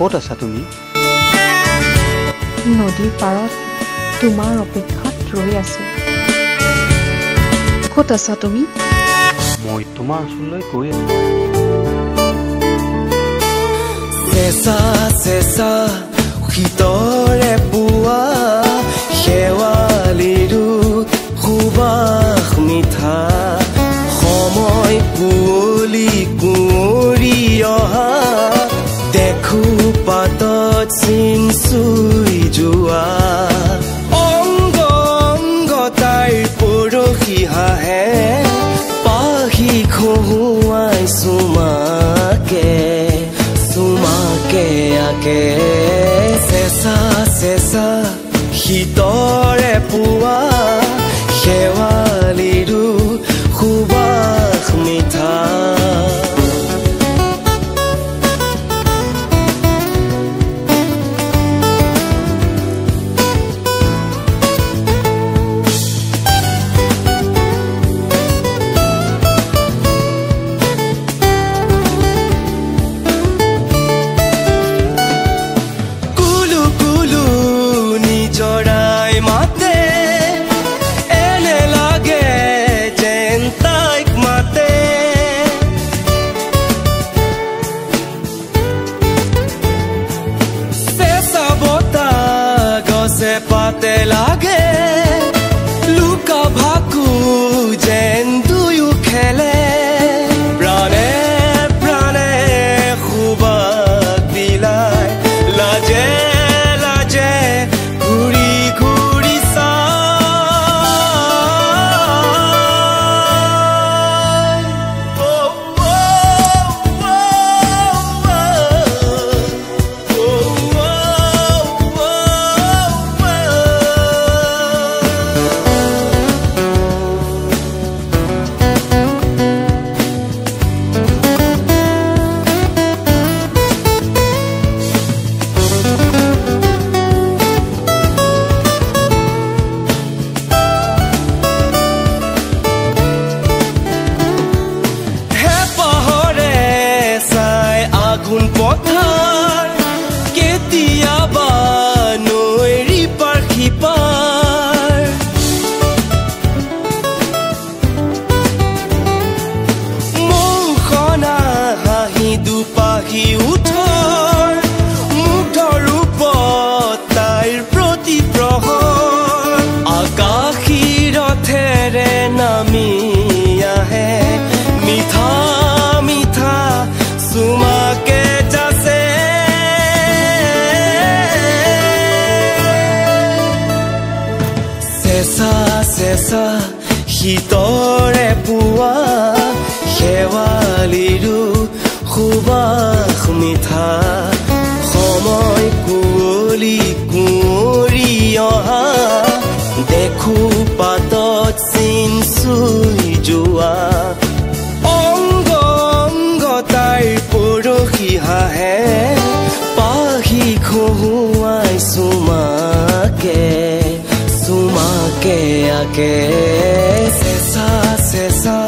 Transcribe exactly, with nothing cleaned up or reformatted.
কত আছা তুমি? নদীৰ পাৰত তোমাৰ অপেক্ষাত ৰই আছো। কত আছা তুমি? মই তোমাৰ ওচৰলৈ গৈ আছো। চেঁচা চেঁচা শীতৰে পুৱা শেৱালিৰো সুবাস মিঠা সময় কুঁৱলী কুঁৱৰী অহা দেখো পাতত চিন চুই যোৱা অংগ অংগ তাইৰ পৰহি হাঁহে পাহি খহুৱাই চুমাকে চুমাকে আকে চেঁচা চেঁচা শীতৰে পুৱা শেৱালিৰো সুবাস মিঠা পাতে লাগে লুকা ভাকু যেন দুয়ো খেলে প্ৰাণে প্ৰাণে সুবাস বিলাই লাজে লাজে ঘূৰি ঘূৰি চাই চেঁচা চেঁচা শীতৰে পুৱা শেৱালিৰো সুবাস মিঠা সময় কুঁৱলী কুঁৱৰী অহা দেখো পাতত চিন চুই যোৱা অংগ অংগ তাইৰ পৰহি হাঁহে পাহি খহুৱাই চুমাকে চুমাকে আকে চেঁচা চেঁচা